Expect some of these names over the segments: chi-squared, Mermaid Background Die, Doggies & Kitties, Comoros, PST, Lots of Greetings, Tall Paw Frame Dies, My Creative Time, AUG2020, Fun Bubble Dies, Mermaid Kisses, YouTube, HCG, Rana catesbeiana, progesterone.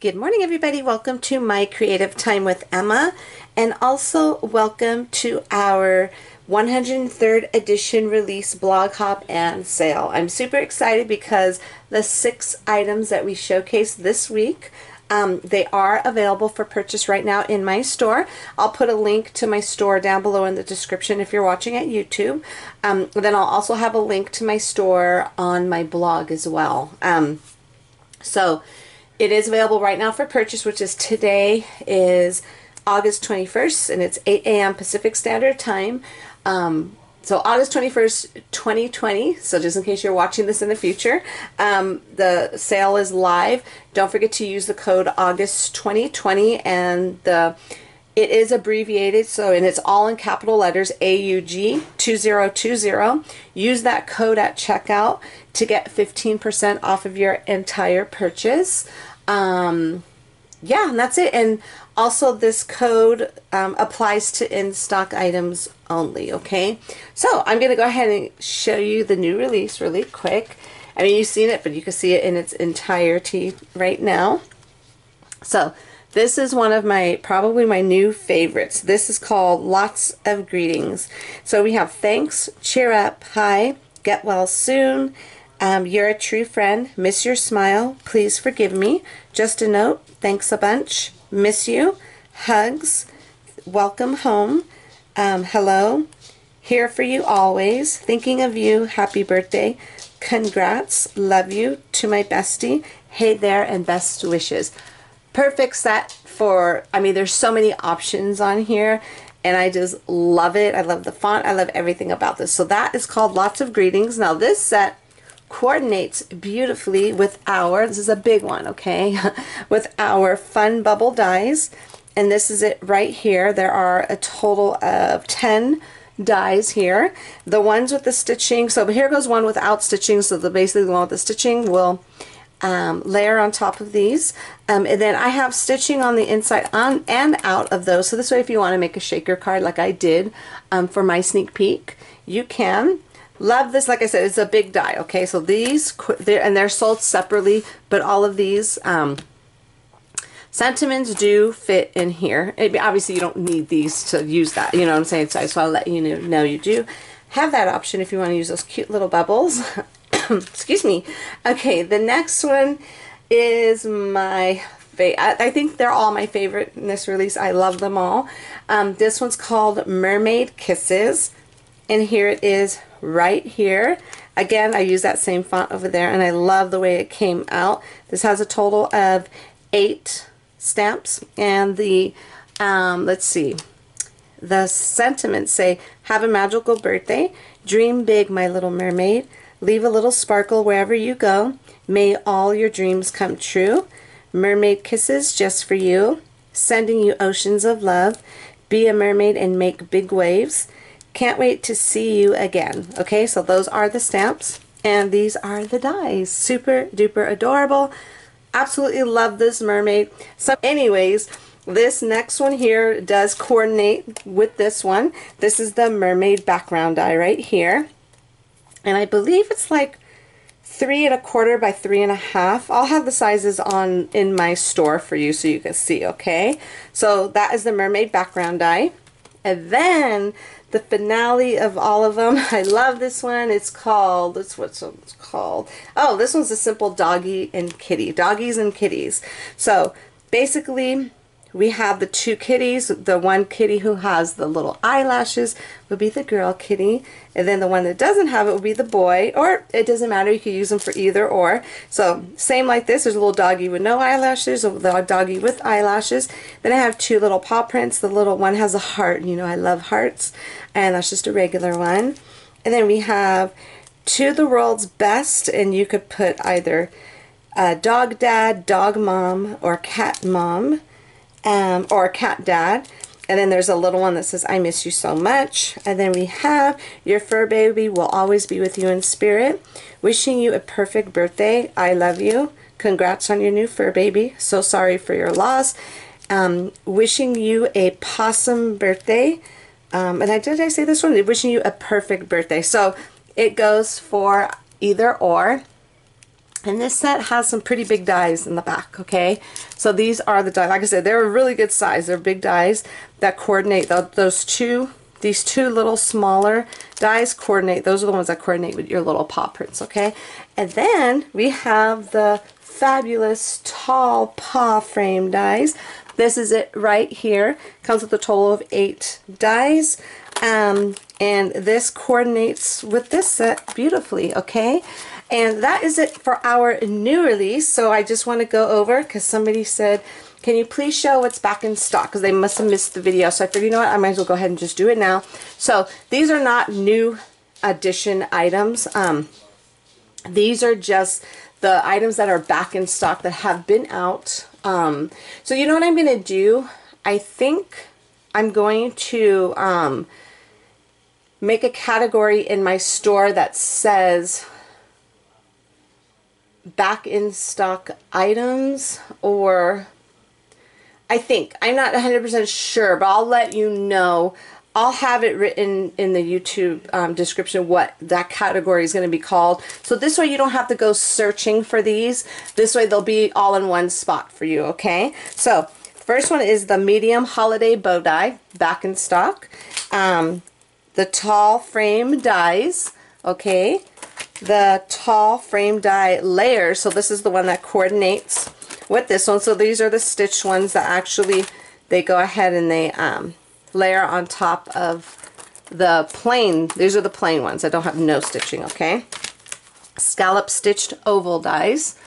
Good morning, everybody. Welcome to my Creative Time with Emma, and also welcome to our 103rd edition release blog hop and sale. I'm super excited because the 6 items that we showcased this week, they are available for purchase right now in my store. I'll put a link to my store down below in the description if you're watching at YouTube. Then I'll also have a link to my store on my blog as well. So it is available right now for purchase, which is today is August 21st, and it's 8 a.m. Pacific Standard Time. So August 21st, 2020, so just in case you're watching this in the future, the sale is live. Don't forget to use the code AUGUST2020, and it is abbreviated, and it's all in capital letters, AUG2020. Use that code at checkout to get 15% off of your entire purchase. Yeah, and that's it. And also this code applies to in-stock items only, okay? So I'm going to go ahead and show you the new release really quick. I mean, you've seen it, but you can see it in its entirety right now. So this is one of probably my new favorites. This is called Lots of Greetings. So we have thanks, cheer up, hi, get well soon, you're a true friend, miss your smile, please forgive me, just a note, thanks a bunch, miss you, hugs, welcome home, hello, here for you always, thinking of you, happy birthday, congrats, love you, to my bestie, hey there, and best wishes. Perfect set for, I mean, there's so many options on here, and I just love it. I love the font. I love everything about this. So that is called Lots of Greetings. Now this set coordinates beautifully with our, this is a big one, okay, with our Fun Bubble Dies, and this is it right here. There are a total of 10 dies here. The ones with the stitching, so here goes one without stitching, so basically the one with the stitching will layer on top of these, and then I have stitching on the inside on and out of those, so this way if you want to make a shaker card like I did for my sneak peek, you can. Love this. Like I said, it's a big die, okay? So these, they're sold separately, but all of these sentiments do fit in here. Obviously you don't need these to use that, you know what I'm saying? So I just want to let you know you do have that option if you want to use those cute little bubbles. Excuse me. Okay, the next one is my favorite. I think they're all my favorite in this release. I love them all. This one's called Mermaid Kisses, and here it is right here. Again, I use that same font over there, and I love the way it came out. This has a total of 8 stamps, and the, let's see, the sentiments say, have a magical birthday, dream big, my little mermaid, leave a little sparkle wherever you go. May all your dreams come true. Mermaid kisses just for you. Sending you oceans of love. Be a mermaid and make big waves. Can't wait to see you again. Okay, so those are the stamps, and these are the dies. Super duper adorable. Absolutely love this mermaid. So anyways, this next one here does coordinate with this one. This is the Mermaid Background Die right here. And I believe it's like 3 1/4 by 3 1/2. I'll have the sizes on in my store for you so you can see, okay? So that is the Mermaid Background Die. And then the finale of all of them, I love this one. It's called, oh, this one's a simple Doggies and Kitties. So basically we have the 2 kitties. The one kitty who has the little eyelashes would be the girl kitty, and then the one that doesn't have it would be the boy, or it doesn't matter, you could use them for either or. So same like this, there's a little doggy with no eyelashes, a little doggy with eyelashes. Then I have 2 little paw prints. The little one has a heart, you know I love hearts, and that's just a regular one. And then we have To the World's Best, and you could put either dog dad, dog mom, or cat mom. Or cat dad. And then there's a little one that says I miss you so much. And then we have your fur baby will always be with you in spirit, wishing you a perfect birthday, I love you, congrats on your new fur baby, so sorry for your loss, wishing you a possum birthday, and did I say this one? Wishing you a perfect birthday. So it goes for either or. And this set has some pretty big dies in the back, okay? So these are the dies. Like I said, they're a really good size. They're big dies that coordinate. These two little smaller dies coordinate. Those are the ones that coordinate with your little paw prints, okay? And then we have the fabulous Tall Paw Frame Dies. This is it right here. Comes with a total of 8 dies. And this coordinates with this set beautifully, okay? And that is it for our new release. So I just want to go over, because somebody said, can you please show what's back in stock? Because they must have missed the video. So I figured, you know what, I might as well go ahead and just do it now. So these are not new edition items. These are just the items that are back in stock that have been out. So you know what I'm going to do? I think I'm going to make a category in my store that says back in stock items, or I think, I'm not 100% sure, but I'll let you know. I'll have it written in the YouTube description what that category is going to be called. So this way you don't have to go searching for these. This way they'll be all in one spot for you, okay? So first one is the medium holiday bow die, back in stock. The tall frame dies, okay? The tall frame die layer, so this is the one that coordinates with this one. So these are the stitched ones that actually they go ahead and they layer on top of the plain. These are the plain ones that don't have no stitching, okay? Scallop stitched oval dies.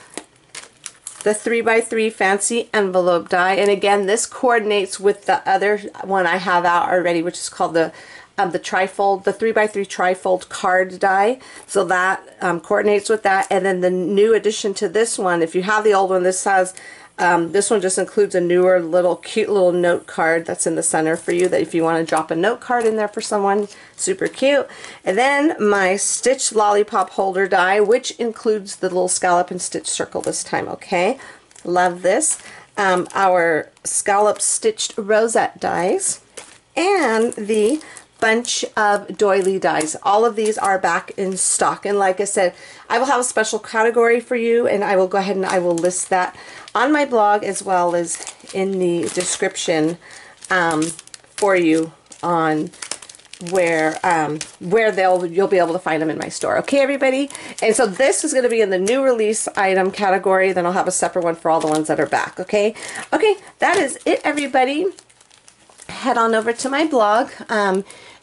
The 3x3 fancy envelope die, and again this coordinates with the other one I have out already, which is called the trifold, the 3x3 trifold card die. So that coordinates with that. And then the new addition to this one, if you have the old one, this has this one just includes a newer little cute little note card that's in the center for you, that if you want to drop a note card in there for someone, super cute. And then my stitched lollipop holder die, which includes the little scallop and stitch circle this time, okay? Love this. Our scallop stitched rosette dies and the bunch of doily dies. All of these are back in stock, and like I said, I will have a special category for you, and I will go ahead and I will list that on my blog as well as in the description for you on where you'll be able to find them in my store, okay everybody? And so this is going to be in the new release item category, then I'll have a separate one for all the ones that are back, okay? Okay, that is it everybody. Head on over to my blog.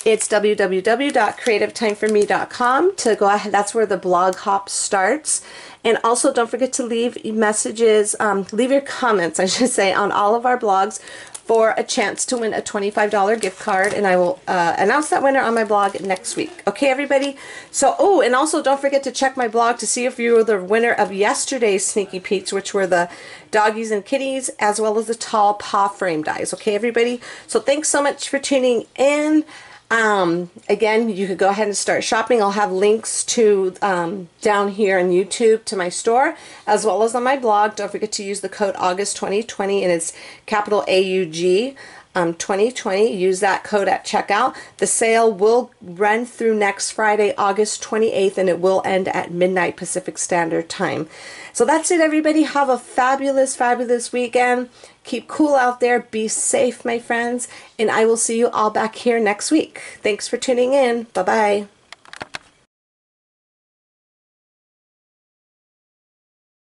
It's www.creativetimefrome.com to go ahead. That's where the blog hop starts. And also don't forget to leave messages, leave your comments, I should say, on all of our blogs for a chance to win a $25 gift card, and I will announce that winner on my blog next week. Okay, everybody? So, oh, and also don't forget to check my blog to see if you were the winner of yesterday's Sneaky Peeks, which were the Doggies and Kitties, as well as the Tall Paw Frame Dies. Okay, everybody? So thanks so much for tuning in. Again, you could go ahead and start shopping. I'll have links to down here on YouTube to my store as well as on my blog. Don't forget to use the code AUGUST2020, and it's capital AUG 2020. Use that code at checkout. The sale will run through next Friday, August 28th, and it will end at midnight Pacific Standard Time. So that's it, everybody. Have a fabulous, fabulous weekend. Keep cool out there. Be safe, my friends. And I will see you all back here next week. Thanks for tuning in. Bye-bye.